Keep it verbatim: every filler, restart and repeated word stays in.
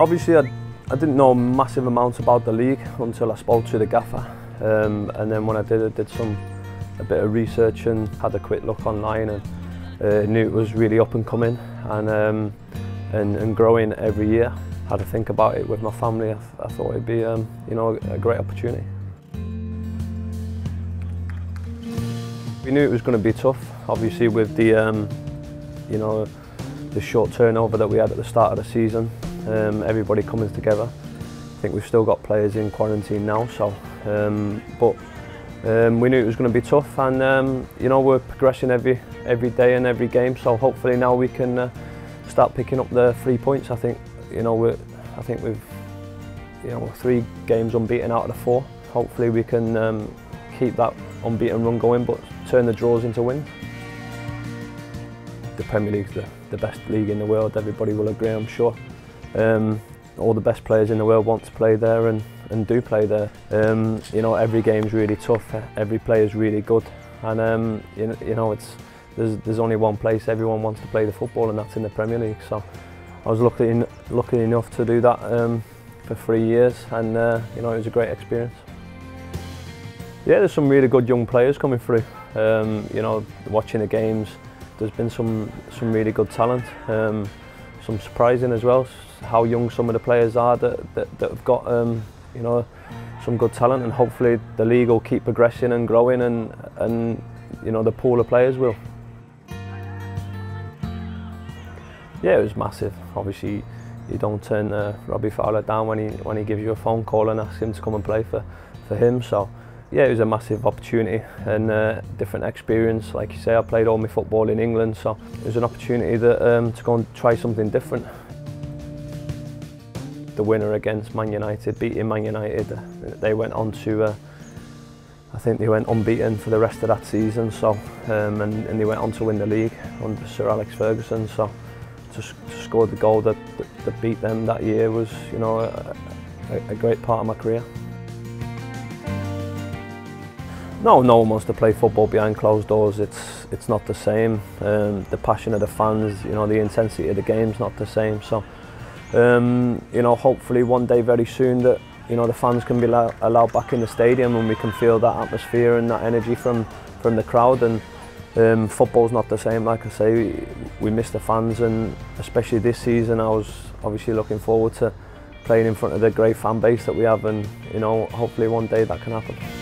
Obviously, I, I didn't know massive amounts about the league until I spoke to the gaffer, um, and then when I did, I did some a bit of research and had a quick look online, and uh, knew it was really up and coming and um, and, and growing every year. I had to think about it with my family. I, I thought it'd be um, you know a great opportunity. We knew it was going to be tough, obviously, with the um, you know the short turnover that we had at the start of the season. Um, everybody coming together. I think we've still got players in quarantine now, so um, but. Um, we knew it was going to be tough, and um, you know we're progressing every every day and every game. So hopefully now we can uh, start picking up the three points. I think you know we I think we've you know three games unbeaten out of the four. Hopefully we can um, keep that unbeaten run going, but turn the draws into wins. The Premier League's the, the best league in the world. Everybody will agree, I'm sure. Um, all the best players in the world want to play there, and. and do play there. Um, you know, every game's really tough, every player's really good, and um, you, you know, it's, there's, there's only one place everyone wants to play the football, and that's in the Premier League. So I was lucky, lucky enough to do that um, for three years, and uh, you know, it was a great experience. Yeah, there's some really good young players coming through. Um, you know, watching the games, there's been some, some really good talent. Um, some surprising as well, how young some of the players are that, that, that have got um, you know, some good talent, and hopefully the league will keep progressing and growing, and, and you know, the pool of players will. Yeah, it was massive. Obviously, you don't turn uh, Robbie Fowler down when he, when he gives you a phone call and asks him to come and play for, for him. So, yeah, it was a massive opportunity and a different experience. Like you say, I played all my football in England, so it was an opportunity that, um, to go and try something different. The winner against Man United, beating Man United, they went on to, uh, I think they went unbeaten for the rest of that season. So, um, and, and they went on to win the league under Sir Alex Ferguson. So, to, sc to score the goal that, that, that beat them that year was, you know, a, a great part of my career. No, no one wants to play football behind closed doors. It's it's not the same. Um, the passion of the fans, you know, the intensity of the game's not the same. So. Um, you know, hopefully one day very soon that you know the fans can be allowed back in the stadium, and we can feel that atmosphere and that energy from from the crowd. And um, football's not the same. Like I say, we, we miss the fans, and especially this season, I was obviously looking forward to playing in front of the great fan base that we have, and you know, hopefully one day that can happen.